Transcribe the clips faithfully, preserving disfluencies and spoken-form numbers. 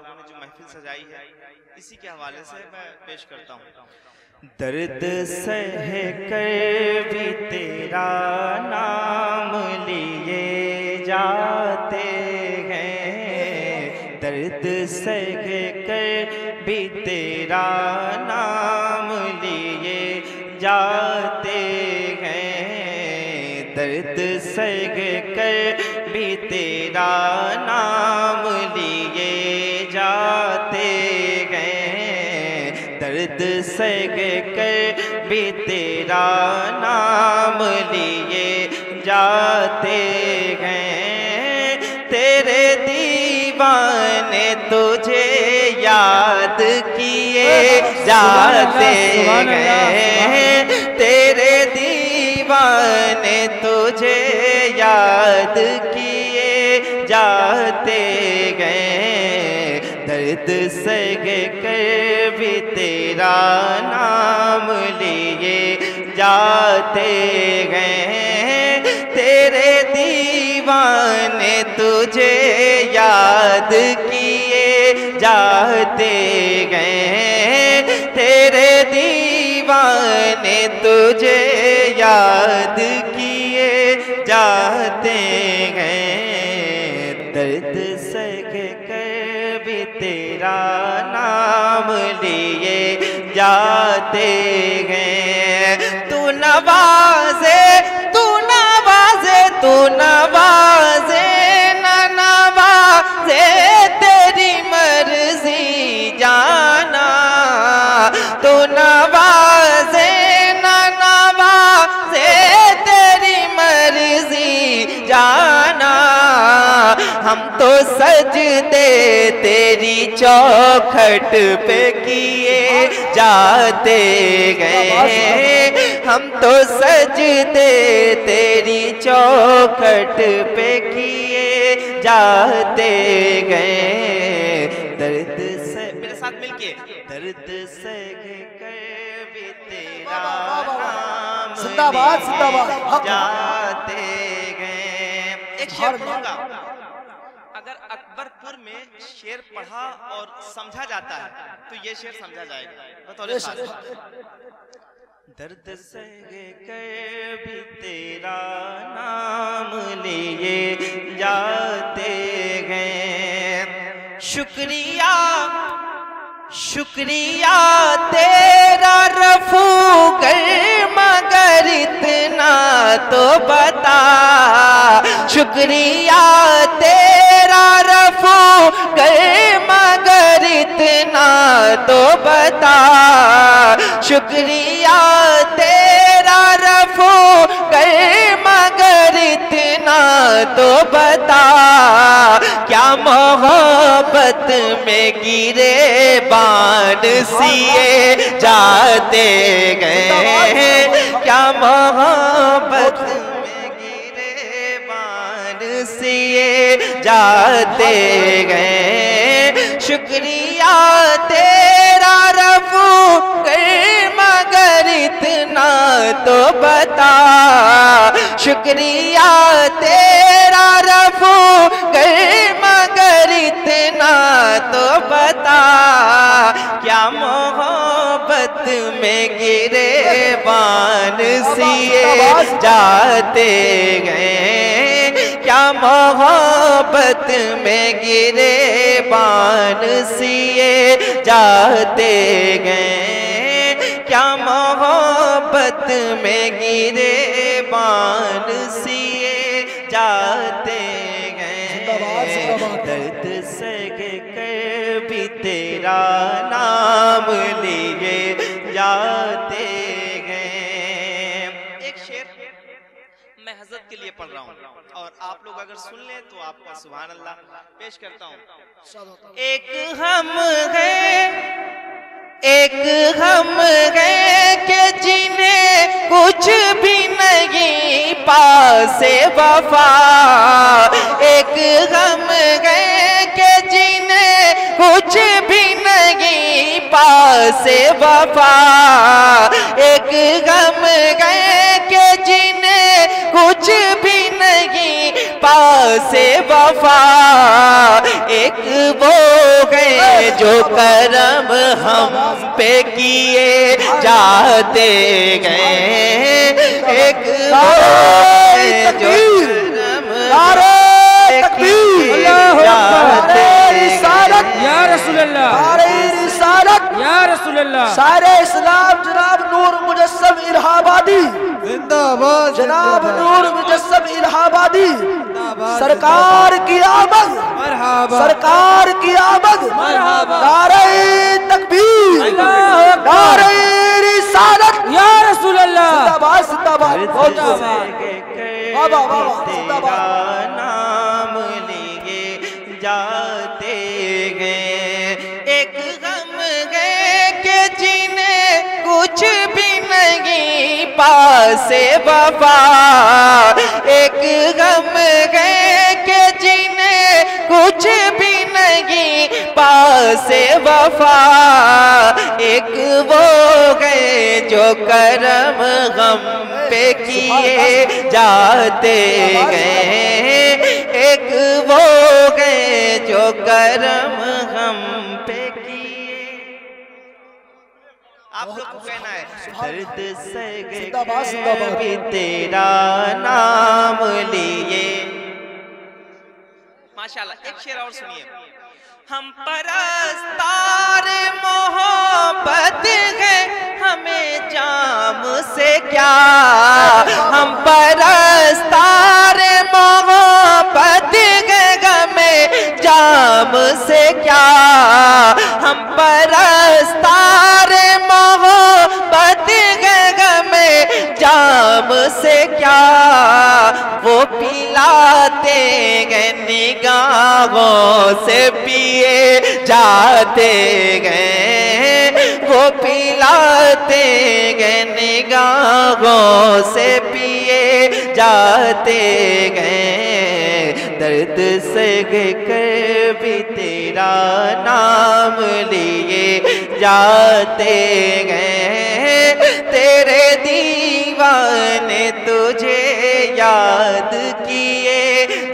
लोगों ने जो महफिल सजाई है इसी के हवाले से मैं पेश करता हूँ। दर्द सह कर भी तेरा नाम लिए जाते हैं, दर्द सह कर भी तेरा नाम लिए जाते हैं, दर्द सह कर भी तेरा नाम लिए दर्द सह कर भी तेरा नाम लिए जाते हैं। तेरे दीवाने तुझे याद किए जाते हैं, तेरे दीवाने तुझे याद किए जाते हैं, दर्द सह कर भी तेरा नाम लिए जाते हैं, तेरे दीवाने तुझे याद किए जाते हैं, तेरे दीवाने तुझे याद किए जाते हैं, दर्द सह कर भी तेरा नाम लिए जाते हैं। तू नवाजे तू नवाजे तू नवाजे ना नवाजे तेरी मर्जी जाना, तू नवाजे ना नवाजे तेरी मर्जी जाना, हम तो सजदे तेरी चौखट पे किए जाते हैं, हम तो सजदे तेरी चौखट पे किए जाते हैं, दर्द से मेरे साथ मिलके दर्द से भी तेरा नाम जिंदाबाद जिंदाबाद जाते हैं। एक शेर बोलूंगा, अगर अकबरपुर में शेर पढ़ा और समझा जाता है तो ये शेर समझा जाएगा। बतौले दर्द सह कर भी तेरा नाम लिए जाते हैं, शुक्रिया शुक्रिया तेरा रफू कर मगर इतना तो बता, शुक्रिया तेरा रफू कर मगर इतना तो बता, शुक्रिया तेरा रफू कर मगर इतना तो बता, क्या मोहब्बत में गिरे बाण सिए जाते गए, क्या मोहब्बत जाते गए, शुक्रिया तेरा रफू कर मगर इतना तो बता, शुक्रिया तेरा रफू कर मगर इतना तो बता, क्या मोहब्बत में गिरे बान सिए जाते गए, क्या मोहब्बत में गिरे बान सिए जाते गए, क्या मोहब्बत में गिरे बान सिए जाते गए, दर्द सह कर भी तेरा नाम लिए जाते गए। एक शेर मैं हजरत के लिए पढ़ रहा हूँ और आप लोग अगर सुन लें तो आपका सुभान अल्लाह पेश करता हूँ। एक हम हैं एक हम हैं के जिन्हें कुछ भी नहीं पासे वफा, एक हम हैं के जिन्हें कुछ भी नहीं पासे वफा, एक हम हैं के जिन्हें कुछ भी नहीं पास वफा एक वो है जो करम हम पे किए जाते हैं, एक वो है जो करम पे किए जाते या रसूल अल्लाह या रसूल अल्लाह। सारे इस्लाम जनाब नूर मुजस्सम इलाहाबादी जिंदाबाद, जनाब नूर मुजस्सम इलाहाबादी सरकार की आमद सरकार की आमद, नारे तकबीर नारे रिसालत या रसूल अल्लाह जिंदाबाद जिंदाबाद। नाम लिए जाते कुछ भी नहीं पासे बाबा, एक गम गए के जिन्हें कुछ भी नहीं पासे बाबा, एक वो गए जो करम गम पे किए जाते गए, एक वो गए जो करम गम पे। आप लोग को कहना है दर्द सहे भी तेरा नाम लिए। माशाल्लाह, एक शेर और सुनिए। हम परस्तार मोहब्बत है हमें जाम से क्या, हम परस्तार मोहब्बत है हमें जाम से क्या, हम परस्तार जाम से क्या, वो पिलाते गए निगाहों से पिए जाते गए, वो पिलाते गए निगाहों से पिए जाते गए, दर्द से कर भी तेरा नाम लिए जाते गए, तेरे दीवाने तुझे याद किए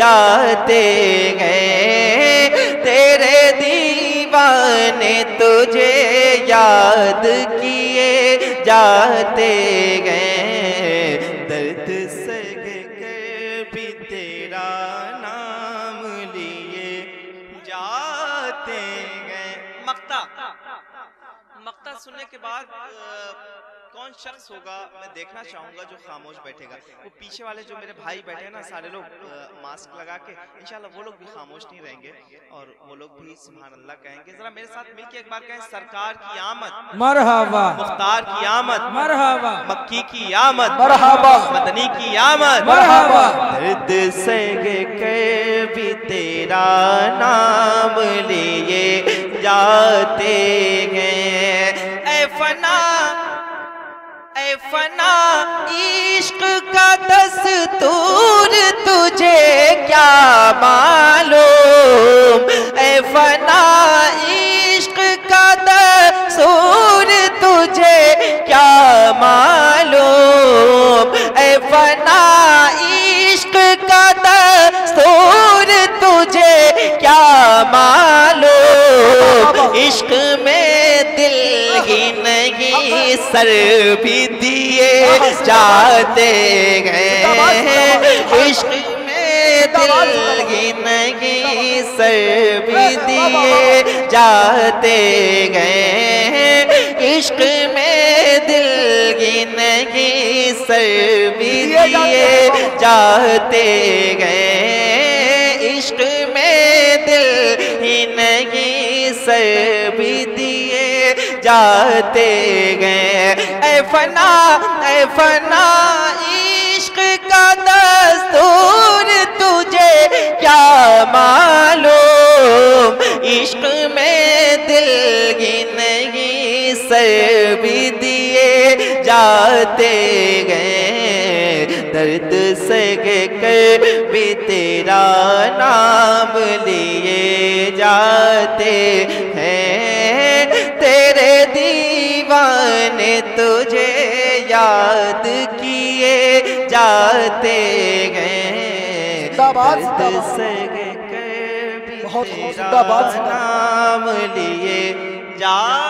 जाते गए, तेरे दीवाने तुझे याद किए जाते गए, दर्द से कर भी तेरा नाम लिए जाते गए। मक्ता मक्ता सुनने के बाद कौन शख्स होगा मैं देखना चाहूंगा जो खामोश बैठेगा। वो पीछे वाले जो मेरे भाई बैठे हैं ना सारे लोग मास्क लगा के, इंशाल्लाह वो लोग भी खामोश नहीं रहेंगे और वो लोग भी सुभान अल्लाह कहेंगे। जरा मेरे साथ मिलके एक बार कहें सरकार की आमद मरहबा, मुख्तार की आमद मरहबा, मक्की की आमद मरहबा, मदनी की आमद मरहबा। दर्द से कर भी तेरा नाम लिए जाते हैं, ऐ फना ऐ फना इश्क का दस्तूर तुझे क्या मालूम, ऐ फना इश्क का दस्तूर तुझे क्या मालूम, ऐ फना इश्क का दस्तूर तुझे क्या मालूम, इश्क में दिल ही नहीं सर भी दिए जाते गए, इश्क में दिल ही नहीं सर भी दिए जाते गए, इश्क में दिल ही नहीं सर भी दिए जाते गए, इश्क में दिल ही नहीं सर भी दिए जाते गए, ऐ फना ऐ फना इश्क का दस्तूर तुझे क्या मालूम, इश्क में दिल नहीं सर भी दिए जाते गए, दर्द से कर भी तेरा नाम लिए जाते हैं, तेरे दीवाने तुझे याद किए जाते गए, जिंदाबाद जिंदाबाद नाम लिए जा।